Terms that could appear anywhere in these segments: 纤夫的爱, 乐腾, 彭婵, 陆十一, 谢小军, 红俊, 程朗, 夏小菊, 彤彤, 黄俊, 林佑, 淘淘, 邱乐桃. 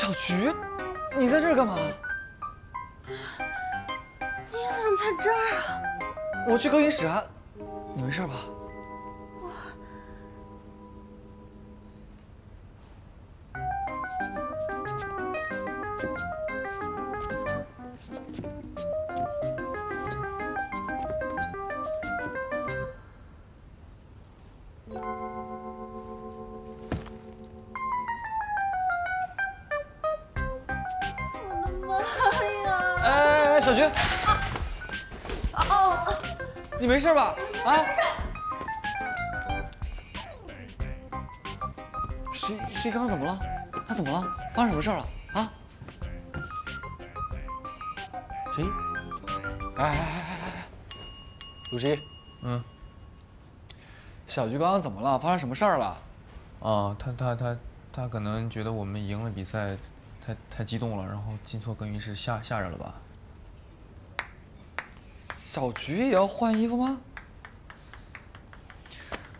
小菊，你在这儿干嘛？你怎么在这儿啊？我去更衣室啊，你没事吧？ 小菊，你没事吧？啊，谁刚刚怎么了？他怎么了？发生什么事了？啊？谁？哎，鲁十一，嗯，小菊刚刚怎么了？发生什么事了？啊，他可能觉得我们赢了比赛，太激动了，然后进错更衣室吓着了吧？ 小菊也要换衣服吗？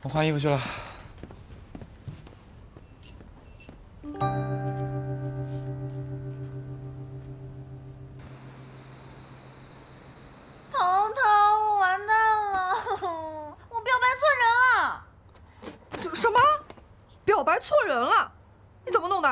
我换衣服去了。彤彤，我完蛋了，我表白错人了。什么？表白错人了？你怎么弄的？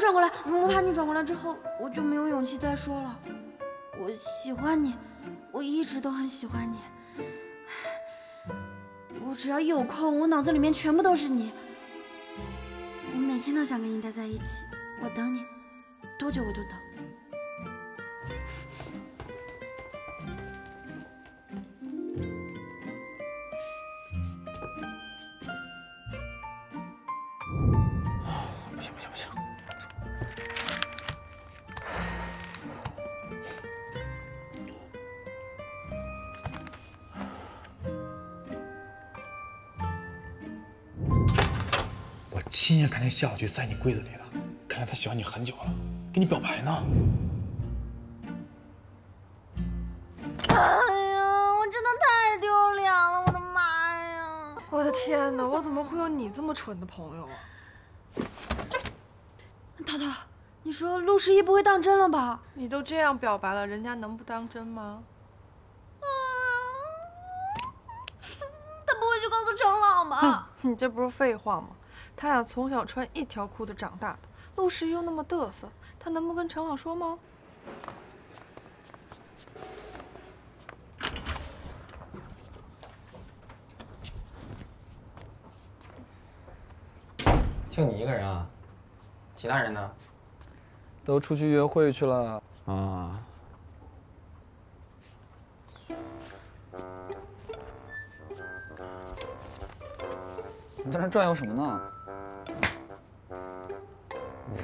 转过来，我怕你转过来之后，我就没有勇气再说了。我喜欢你，我一直都很喜欢你。我只要一有空，我脑子里面全部都是你。我每天都想跟你待在一起，我等你，多久我都等。 亲眼看见夏小菊塞你柜子里了，看来她喜欢你很久了，给你表白呢。哎呀，我真的太丢脸了，我的妈呀！我的天哪，我怎么会有你这么蠢的朋友啊？淘淘，你说陆十一不会当真了吧？你都这样表白了，人家能不当真吗？ 你这不是废话吗？他俩从小穿一条裤子长大的，陆十一又那么嘚瑟，他能不跟程朗说吗？就你一个人啊？其他人呢？都出去约会去了。啊。 你在这转悠什么呢？你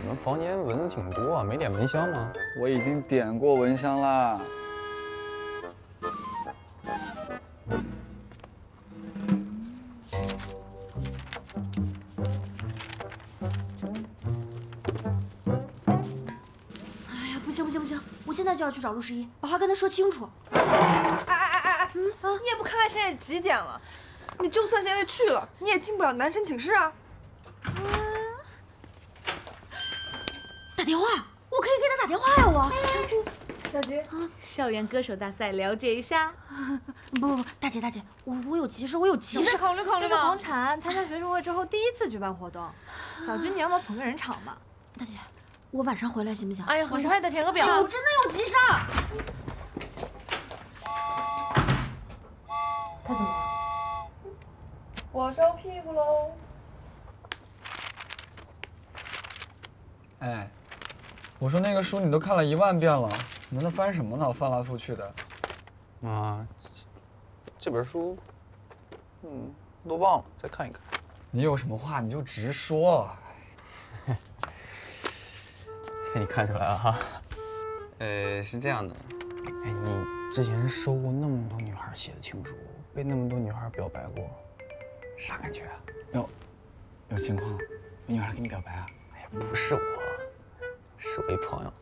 们房间蚊子挺多啊，没点蚊香吗？我已经点过蚊香啦。哎呀，不行，我现在就要去找陆十一，把话跟他说清楚。哎，你也不看看现在几点了？ 你就算现在去了，你也进不了男生寝室啊！打电话，我可以给他打电话呀！我，小菊啊，校园歌手大赛了解一下。不，大姐，我有急事，考虑嘛。学生狂产参加学生会之后第一次举办活动，小菊你要不要捧个人场嘛？大姐，我晚上回来行不行？哎呀，晚上还得填个表。我真的有急事。他怎么了？ 我收屁股喽！哎，我说那个书你都看了10000遍了，你在那翻什么呢？翻来覆去的。啊，这本书，都忘了，再看一看。你有什么话你就直说。你看出来了哈？是这样的，哎，你之前收过那么多女孩写的情书，被那么多女孩表白过。 啥感觉啊？有情况，有女孩给你表白啊？哎呀，不是我，是我一朋友，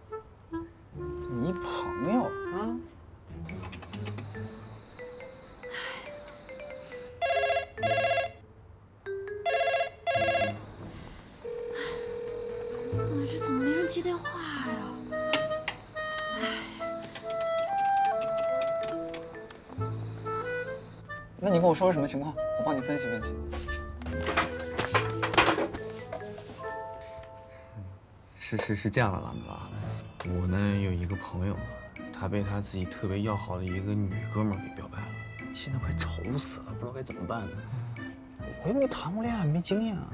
你朋友啊？哎，这怎么没人接电话呀？哎，那你跟我说说什么情况，我帮你分析分析。 是这样的，兰哥，我呢有一个朋友，他被他自己特别要好的一个女哥们儿给表白了，现在快愁死了，不知道该怎么办呢。我又没谈过恋爱，没经验啊，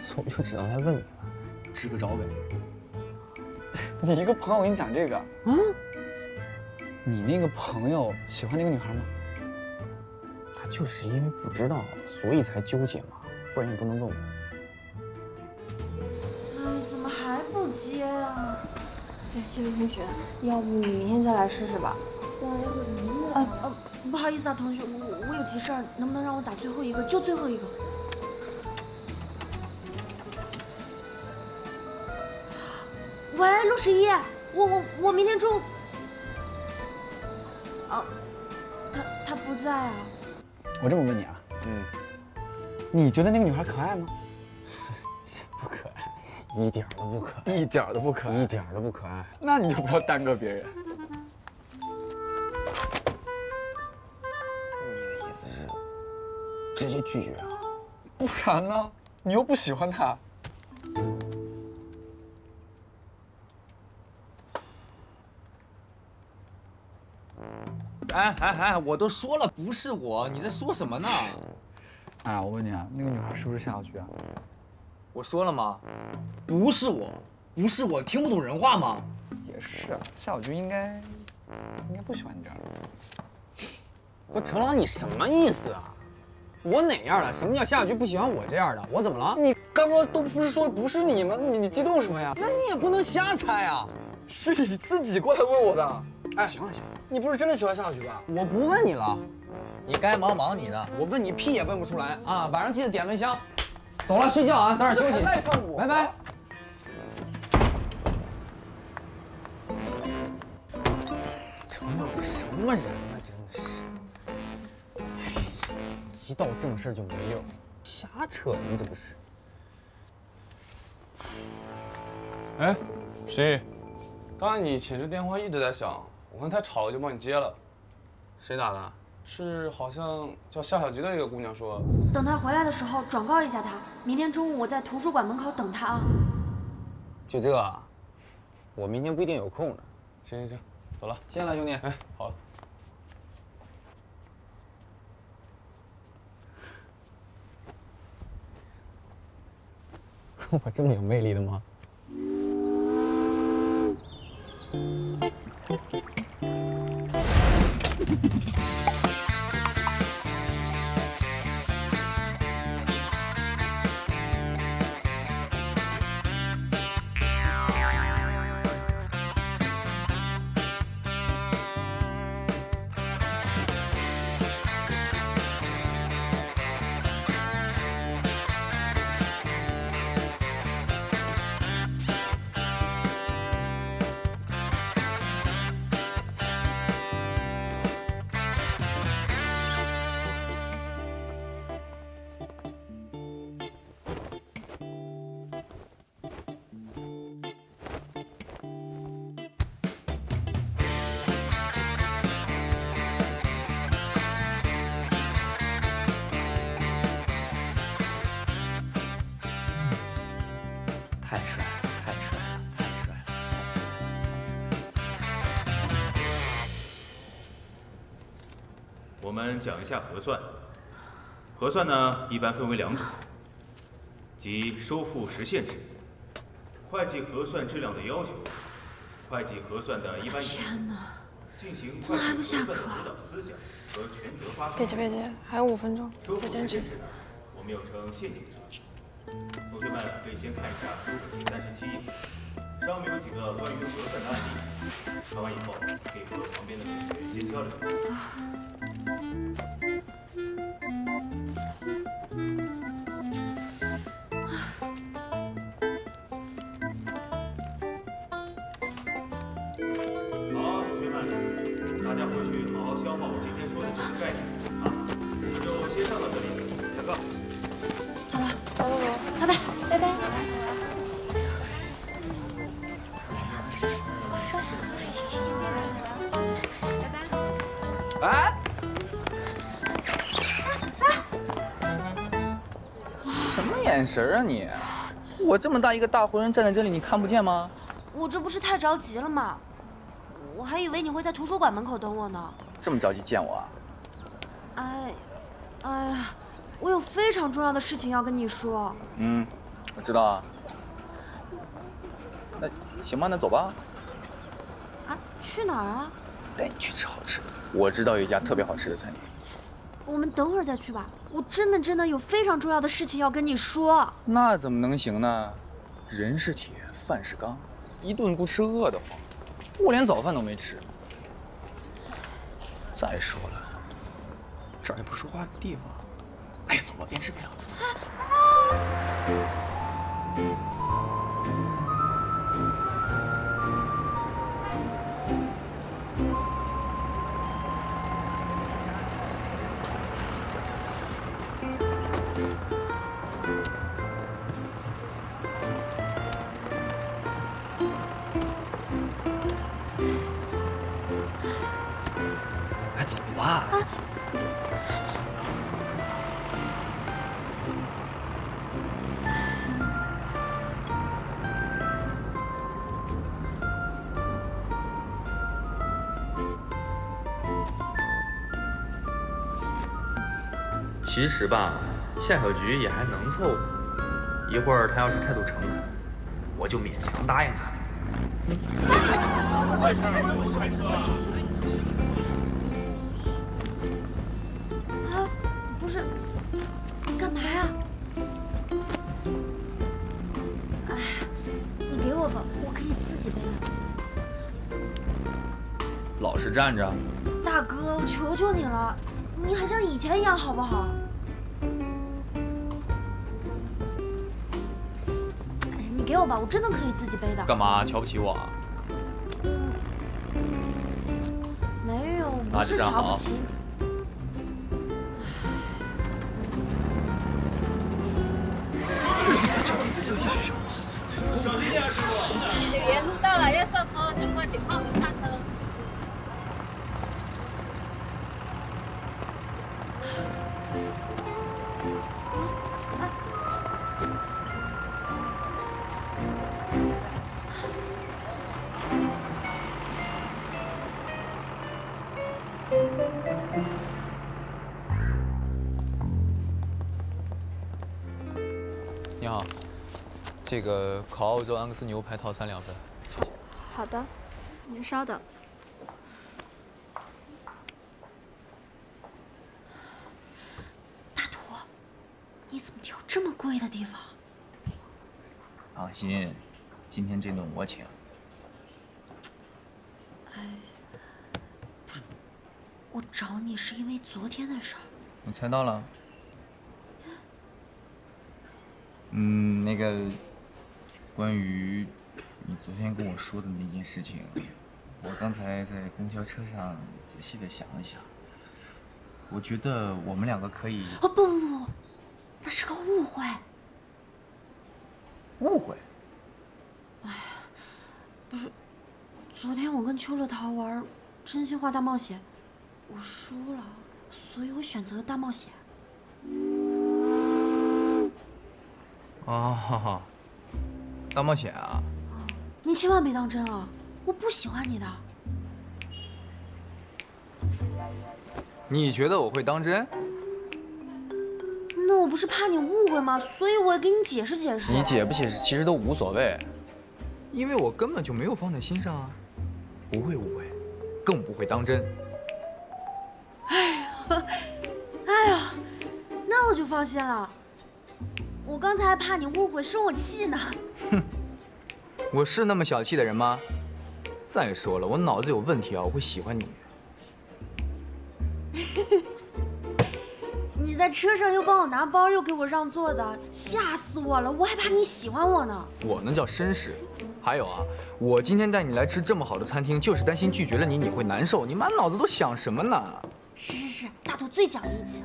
所以我就只能来问你了，支个招呗。你一个朋友，我跟你讲这个啊，你那个朋友喜欢那个女孩吗？他就是因为不知道，所以才纠结嘛，不然也不能问我。 接啊！哎，这位同学，要不你明天再来试试吧？再来个明天。不好意思啊，同学，我有急事儿，能不能让我打最后一个？就最后一个。喂，陆十一，我明天中午。啊，他不在啊。我这么问你啊，你觉得那个女孩可爱吗？不可爱。 一点都不可爱，一点都不可爱，一点都不可爱。那你就不要耽搁别人。你的意思是直接拒绝啊？不然呢？你又不喜欢他。哎！我都说了不是我，你在说什么呢？哎，我问你啊，那个女孩是不是夏小菊啊？ 我说了吗？不是我，不是我，听不懂人话吗？也是，夏小菊应该不喜欢你这样。不是程朗，你什么意思啊？我哪样了？什么叫夏小菊不喜欢我这样的？我怎么了？你刚刚都不是说不是你吗？你激动什么呀？那你也不能瞎猜啊！是你自己过来问我的。哎，行了行了，你不是真的喜欢夏小菊吧？我不问你了，你该忙忙你的，我问你屁也问不出来啊！晚上记得点蚊香。 走了，睡觉啊，早点休息。拜拜。程朗什么人啊，真的是！哎，一到正事就没有，瞎扯呢，这不是？哎，十一，刚才你寝室电话一直在响，我看太吵了，就帮你接了。谁打的？ 是，好像叫夏小菊的一个姑娘说，等她回来的时候转告一下她，明天中午我在图书馆门口等她啊。就这，我明天不一定有空了。行，走了，谢了兄弟。哎，好了。我这么有魅力的吗？ 我们讲一下核算。核算呢，一般分为两种，即收付实现制、会计核算质量的要求、会计核算的一般原则。天哪！怎么还不下课？别介，还有5分钟，再坚持。我们又称陷阱制。同学们可以先看一下书本第37页，上面有几个关于核算的案例，看完以后可以和旁边的同学先交流一下。这个概念啊，就先上到这里，下课。走了，走走走，拜拜，拜拜。拜拜。哎。 眼神啊你！我这么大一个大活人站在这里，你看不见吗？我这不是太着急了吗？我还以为你会在图书馆门口等我呢。这么着急见我啊？哎呀，我有非常重要的事情要跟你说。嗯，我知道啊。那行吧，那走吧。啊？去哪儿啊？带你去吃好吃的。我知道有一家特别好吃的餐厅。 我们等会儿再去吧，我真的有非常重要的事情要跟你说。那怎么能行呢？人是铁，饭是钢，一顿不吃饿得慌。我连早饭都没吃。再说了，这儿也不是说话的地方。哎呀，走吧，边吃边聊，走走走走。其实吧，夏小菊也还能凑合。一会儿她要是态度诚恳，我就勉强答应她。啊，不是，你干嘛呀？哎，你给我吧，我可以自己背了。老实站着。大哥，我求求你了，你还像以前一样好不好？ 给我吧，我真的可以自己背的。干嘛瞧不起我？没有，不是瞧不起。小心点，师傅。原路到了，要上车，尽快请帮我们上车。这个烤澳洲安格斯牛排套餐2份，谢谢。好的，您稍等。大图，你怎么挑这么贵的地方？放心，今天这顿我请。哎，不是，我找你是因为昨天的事儿。我猜到了。嗯，那个。 关于你昨天跟我说的那件事情，我刚才在公交车上仔细的想了想，我觉得我们2个可以……哦不不不，那是个误会。误会？哎呀，不是，昨天我跟邱乐桃玩真心话大冒险，我输了，所以我选择了大冒险。哦。 大冒险啊！你千万别当真啊！我不喜欢你的。你觉得我会当真？那我不是怕你误会吗？所以我也给你解释解释。你解不解释其实都无所谓，因为我根本就没有放在心上啊，不会误会，更不会当真。哎呀，那我就放心了。我刚才还怕你误会，生我气呢。 哼，我是那么小气的人吗？再说了，我脑子有问题啊，我会喜欢你。你在车上又帮我拿包，又给我让座的，吓死我了！我还怕你喜欢我呢。我那叫绅士。还有啊，我今天带你来吃这么好的餐厅，就是担心拒绝了你，你会难受。你满脑子都想什么呢？是，大头最讲义气。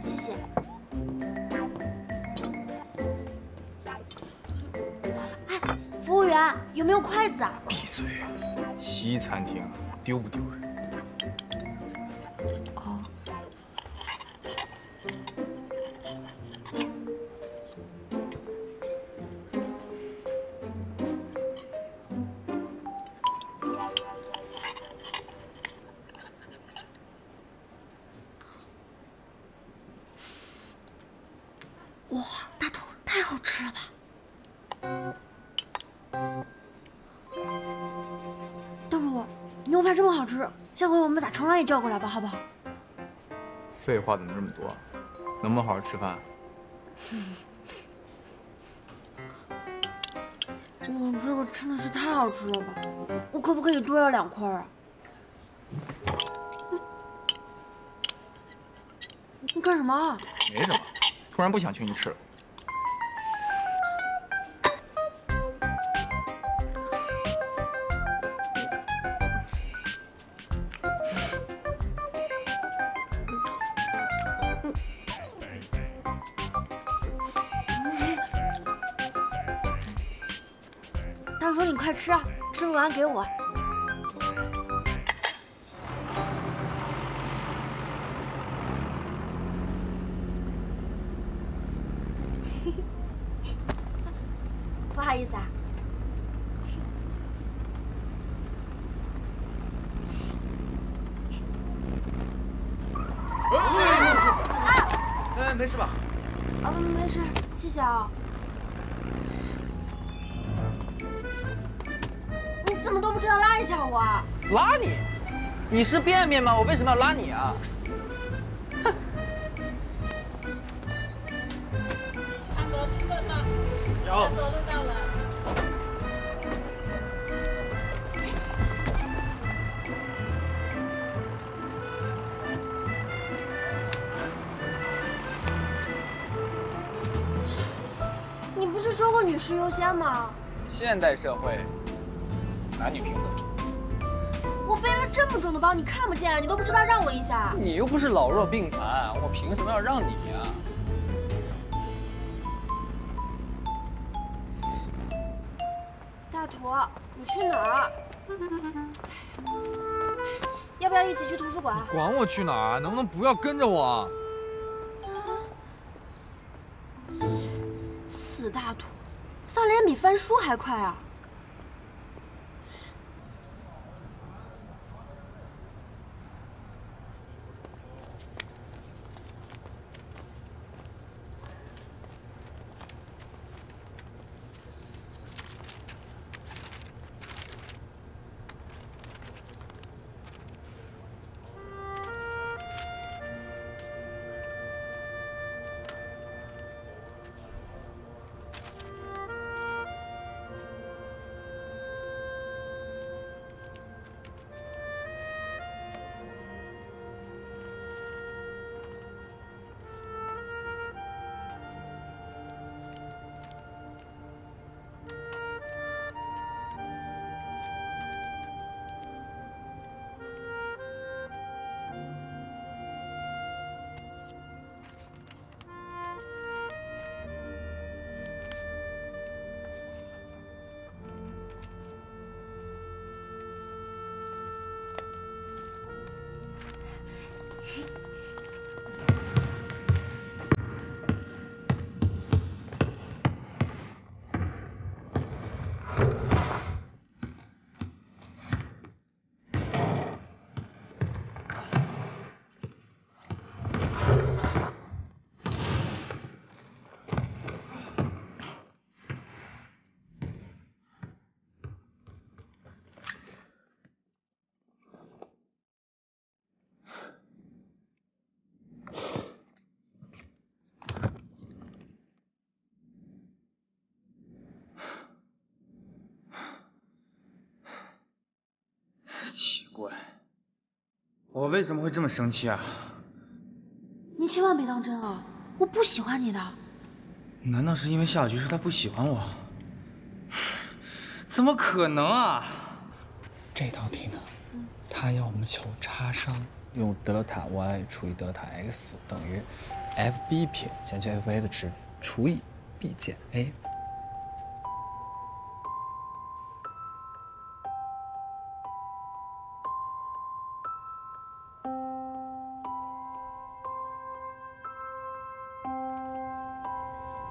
谢谢。哎，服务员，有没有筷子啊？闭嘴！西餐厅丢不丢人？ 哦，哇，大头太好吃了吧！ 牛排这么好吃，下回我们把程兰也叫过来吧，好不好？废话怎么这么多？能不能好好吃饭？哇，这个真的是太好吃了吧！我可不可以多要2块啊？你干什么啊？没什么，突然不想请你吃了。 他说：“你快吃啊，吃不完给我。”不好意思啊。哎，没事吧？啊，没事，谢谢啊。 怎么都不知道拉一下我啊？拉你？你是便便吗？我为什么要拉你啊？哼！大哥，吃饭呢？有。走路到了。你不是说过女士优先吗？现代社会。 男女平等。我背了这么重的包，你看不见啊？你都不知道让我一下。你又不是老弱病残，我凭什么要让你呀？大坨，你去哪儿？要不要一起去图书馆？管我去哪儿？能不能不要跟着我？啊、死大坨，翻脸比翻书还快啊！ 我为什么会这么生气啊？你千万别当真啊！我不喜欢你的。难道是因为夏小菊说她不喜欢我？怎么可能啊！这道题呢，它要我们求差商，用德尔塔 y 除以德尔塔 x 等于 f(b' 撇减去 f(a) 的值除以 b 减 a。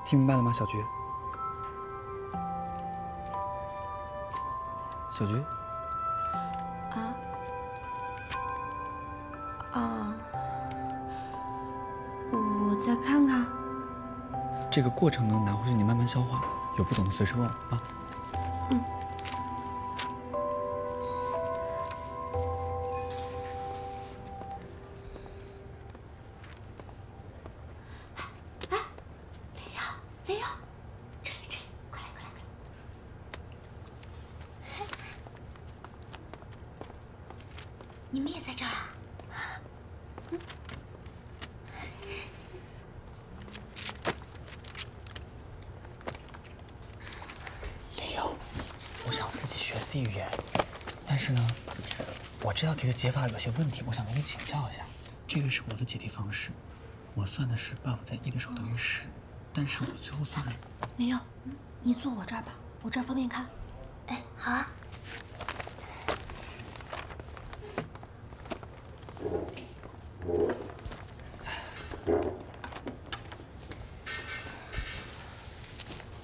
听明白了吗，小菊？小菊？啊？啊？我再看看。这个过程呢，拿回去你慢慢消化，有不懂的随时问我啊。嗯。解法有些问题，我想跟你请教一下。这个是我的解题方式，我算的是 buff 在1的时候等于10，但是我最后算的……林佑，你坐我这儿吧，我这儿方便看。哎，好啊。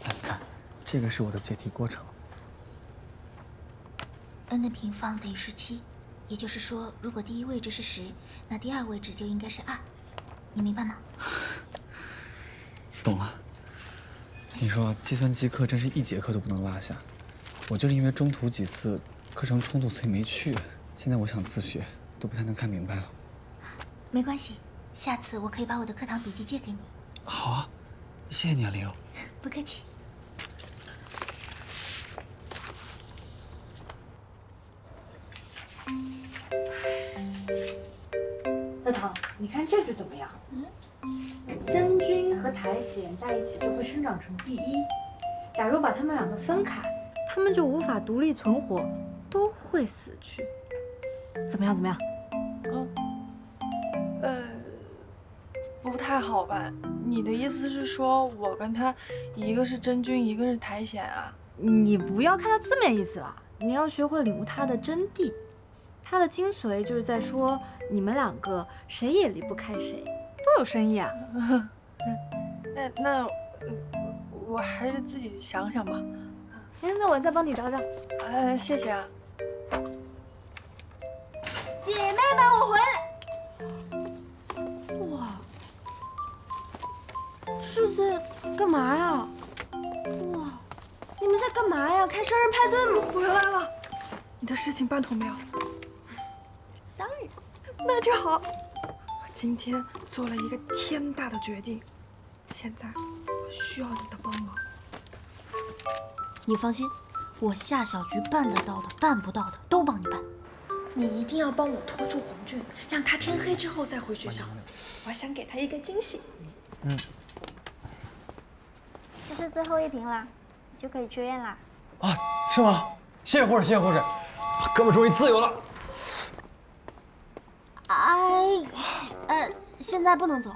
来，你看，这个是我的解题过程。n 的平方等于17。 也就是说，如果第一位置是10，那第二位置就应该是2，你明白吗？懂了。你说计算机课真是一节课都不能落下，我就是因为中途几次课程冲突所以没去，现在我想自学都不太能看明白了。没关系，下次我可以把我的课堂笔记借给你。好啊，谢谢你啊，林佑。不客气。 乐腾，你看这句怎么样？真菌和苔藓在一起就会生长成 B1，假如把它们两个分开，它们就无法独立存活，都会死去。怎么样？怎么样？哦，不太好吧？你的意思是说我跟他一个是真菌，一个是苔藓啊？你不要看它字面意思了，你要学会领悟它的真谛。 它的精髓就是在说，你们两个谁也离不开谁，都有深意啊。那我还是自己想想吧。哎，那我再帮你找找。谢谢啊。姐妹们，我回来。哇，这是在干嘛呀？哇，你们在干嘛呀？开生日派对吗？我回来了。你的事情办妥没有？ 那就好。我今天做了一个天大的决定，现在我需要你的帮忙。你放心，我夏小菊办得到的、办不到的都帮你办。你一定要帮我拖住红俊，让他天黑之后再回学校。我想给他一个惊喜。嗯。这是最后一瓶啦，你就可以去医院啦。啊，是吗？谢谢护士，谢谢护士，哥们终于自由了。 哎，现在不能走。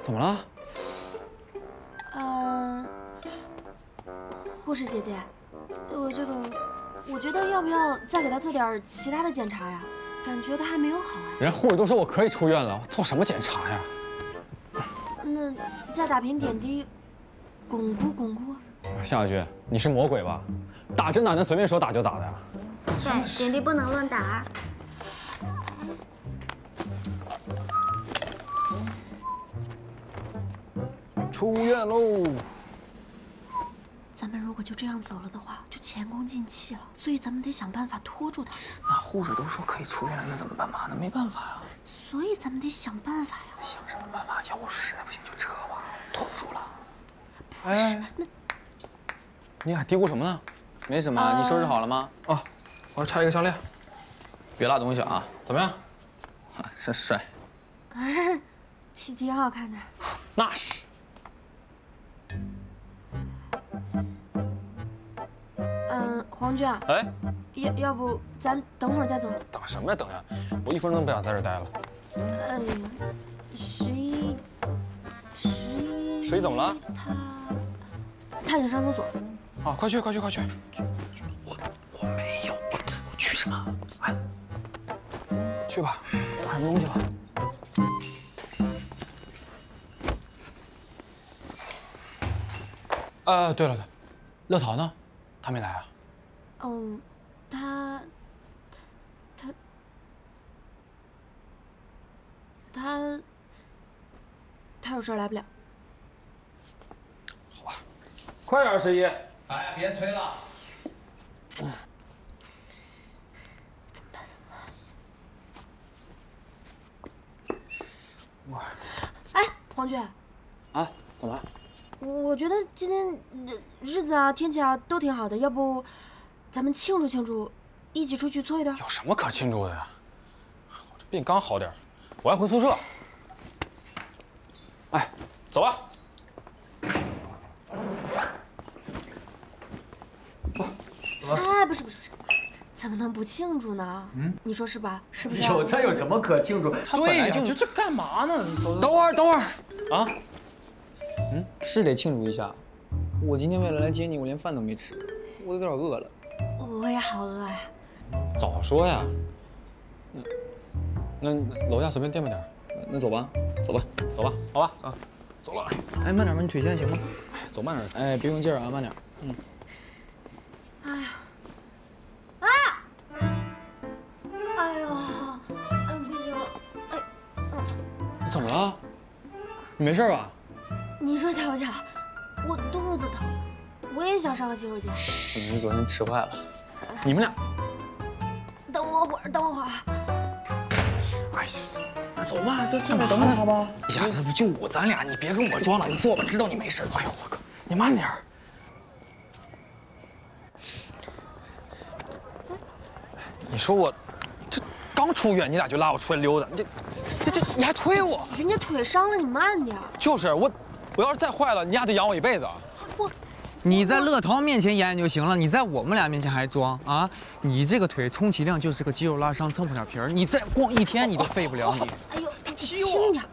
怎么了？护士姐姐，我觉得要不要再给他做点其他的检查呀？感觉他还没有好啊。人护士都说我可以出院了，我做什么检查呀？那再打瓶点滴，巩固巩固。夏小菊，你是魔鬼吧？打针哪能随便说打就打的呀？对，点滴不能乱打。 出院喽！咱们如果就这样走了的话，就前功尽弃了。所以咱们得想办法拖住他。那护士都说可以出院了，那怎么办嘛？那没办法呀。所以咱们得想办法呀。想什么办法？要不实在不行就撤吧，拖不住了。不是，那……你俩嘀咕什么呢？没什么，你收拾好了吗？哦，我要拆一个项链，别落东西啊。怎么样？真帅。挺好看的。那是。 黄俊，哎，要不咱等会儿再走？等什么呀？等呀！我一分钟不想在这儿待了。哎呀，谁怎么了？他想上厕所。啊，快去快去快去！我没有，我去什么？哎，去吧，买什么东西吧。 啊，对了对，乐桃呢？她没来啊？嗯，她有事来不了。好吧，快点，十一！哎呀，别催了。怎么办？我……哎，黄俊。啊？怎么了？ 我觉得今天日子啊、天气啊都挺好的，要不咱们庆祝庆祝，一起出去搓一顿。有什么可庆祝的呀？我这病刚好点，我要回宿舍。哎，走吧。哎，不是，怎么能不庆祝呢？嗯，你说是吧？是不是？有这有什么可庆祝？对呀，就这干嘛呢？等会儿啊。 嗯，是得庆祝一下。我今天为了来接你，我连饭都没吃，我有点饿了。我也好饿呀！早说呀！那楼下随便垫吧点儿。那走吧，好吧啊，走了。哎，慢点吧，你腿现在行吗？走慢点。哎，别用劲儿啊，慢点。嗯。哎呀！啊！哎呦！哎，不行了！哎，你怎么了？你没事吧？ 你说巧不巧？我肚子疼，我也想上个洗手间。你是昨天吃坏了？你们俩，等我会儿。哎呀，走吧，坐等会儿好不好？一下子不就我咱俩，你别跟我装了，你坐吧，知道你没事。哎呦我靠，你慢点儿。你说我这刚出院，你俩就拉我出来溜达，这你还推我？人家腿伤了，你慢点。就是我。 我要是再坏了，你俩得养我一辈子。你在乐涛面前演演就行了，你在我们俩面前还装啊？你这个腿，充其量就是个肌肉拉伤，蹭破点皮儿。你再逛一天，你都废不了你。哎呦，你轻点。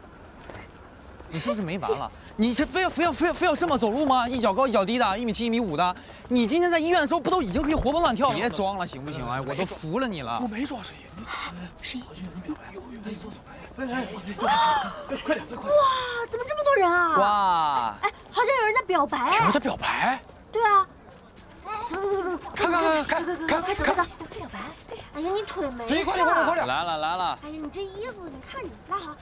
你是不是没完了？你这非要这么走路吗？一脚高一脚低的，1米7、1米5的。你今天在医院的时候，不都已经可以活蹦乱跳了？别装了，行不行啊？我都服了你了。我没装，十一。十一。快点！哇，怎么这么多人啊？哇！哎，好像有人在表白。有人在表白？对啊。走，看！表白。哎呀，你腿没事。快点！来了！哎呀，你这衣服，你看你拉好。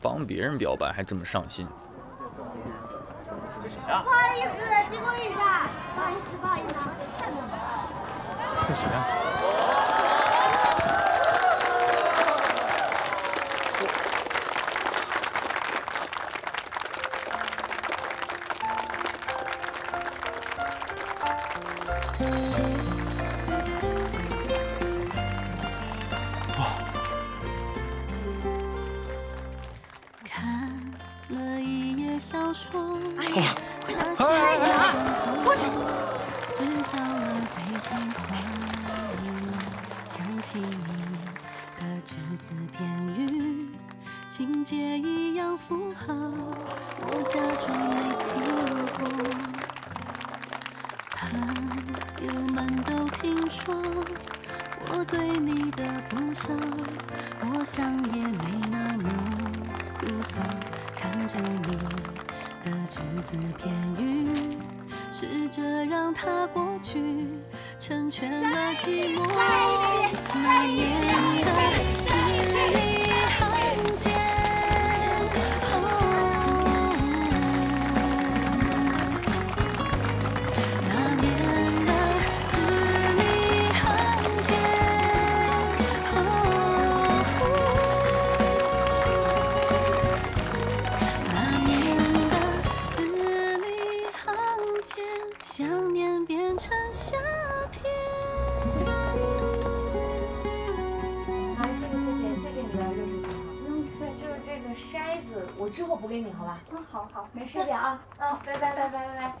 帮别人表白还这么上心？这谁呀？不好意思，经过一下，不好意思，太冷了。这谁呀？哇！ 小说，哎呀，快点，过去。想起你的只字片语，情节一样符合，我假装没听过。朋友们都听说我对你的不舍，我想也没那么苦涩。 看着你的只字片语，试着让它过去，成全了寂寞。那年的字里行间，那年的字里行间。想念变成夏天。好，谢谢你的热水瓶。嗯，对，就是这个筛子，我之后补给你，好吧？嗯，好，没事，姐啊。嗯，拜拜。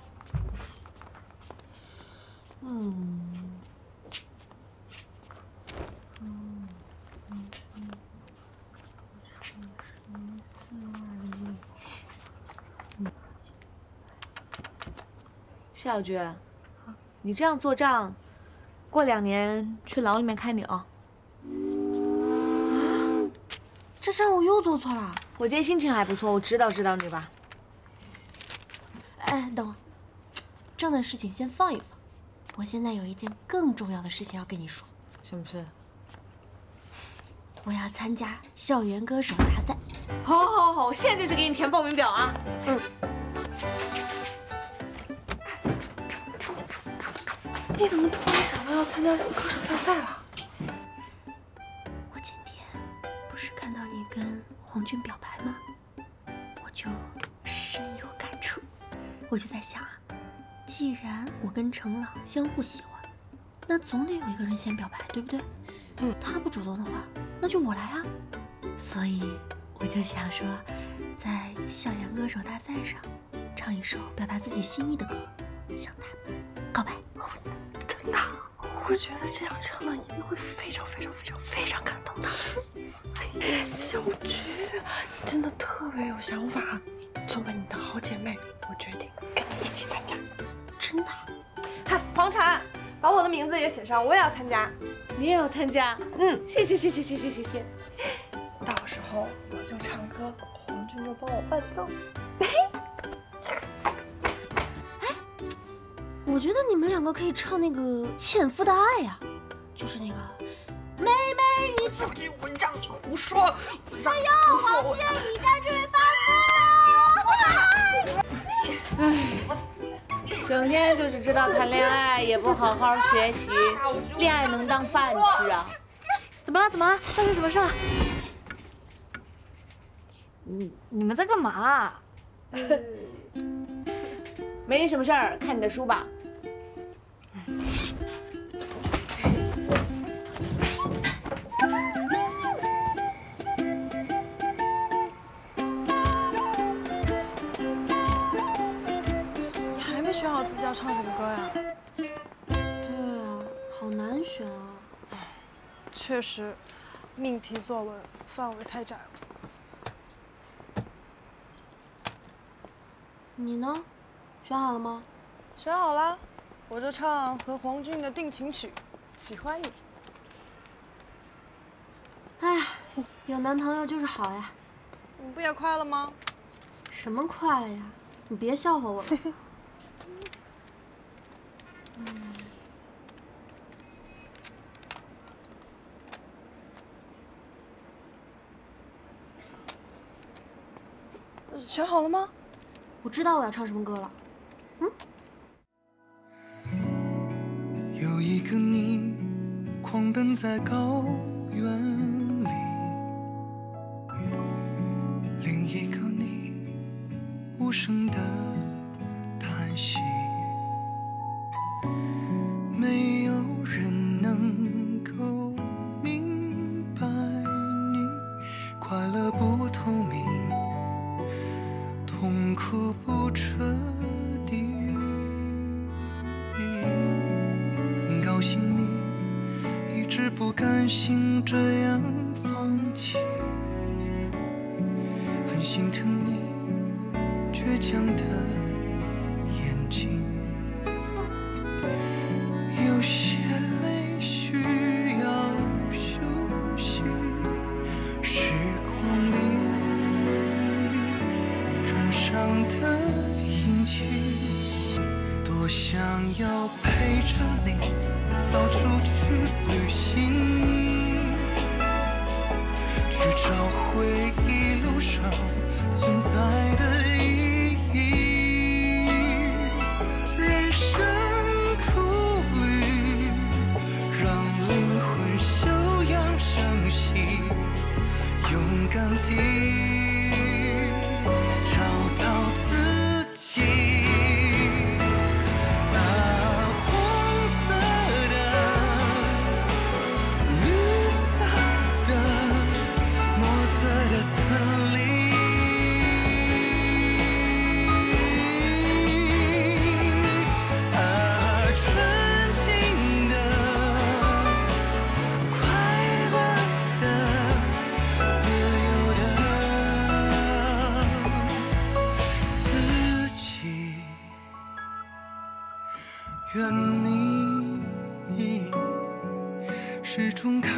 嗯，谢小军，你这样做账，过2年去牢里面开你啊！这事儿我又做错了。我今天心情还不错，我指导指导你吧。哎，等会儿，正的事情先放一放。我现在有一件更重要的事情要跟你说。什么事？我要参加校园歌手大赛。好，好，好，我现在就去给你填报名表啊。嗯。 你怎么突然想到要参加歌手大赛了？我今天不是看到你跟红军表白吗？我就深有感触。我就在想啊，既然我跟程朗相互喜欢，那总得有一个人先表白，对不对？嗯，他不主动的话，那就我来啊。所以我就想说，在校园歌手大赛上，唱一首表达自己心意的歌，向他们告白。 真的，我觉得这样唱呢，一定会非常感动的。哎，小菊，你真的特别有想法。作为你的好姐妹，我决定跟你一起参加。真的？嗨，彭婵，把我的名字也写上，我也要参加。你也要参加？嗯，谢谢。到时候我就唱歌，红军就帮我伴奏。 我觉得你们2个可以唱那个《纤夫的爱》呀，就是那个妹妹你小菊，我让你胡说！哎呀，黄军，你在这里发疯！哎，整天就是知道谈恋爱，也不好好学习，恋爱能当饭吃啊？怎么了？发生什么事了？你们在干嘛？没你什么事儿，看你的书吧。 你还没选好自己要唱什么歌呀？对啊，好难选啊。唉，确实，命题作文范围太窄了。你呢？选好了吗？选好了。 我就唱和黄俊的定情曲，喜欢你。哎，有男朋友就是好呀。你不也快了吗？什么快了呀？你别笑话我了。选好了吗？我知道我要唱什么歌了。嗯。 有一个你，狂奔在高原里；另一个你，无声的叹息。没有人能够明白你，快乐不透明，痛苦不彻底。 高兴你一直不甘心这样放弃，很心疼你倔强的眼睛，有些泪需要休息。时光里染上的印记，多想要陪着你。 到处去旅行，去找回一路上存在的意义。人生苦旅，让灵魂休养生息，勇敢地。 森林。愿你始终看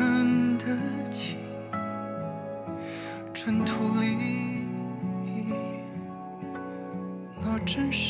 得清尘土里那真实。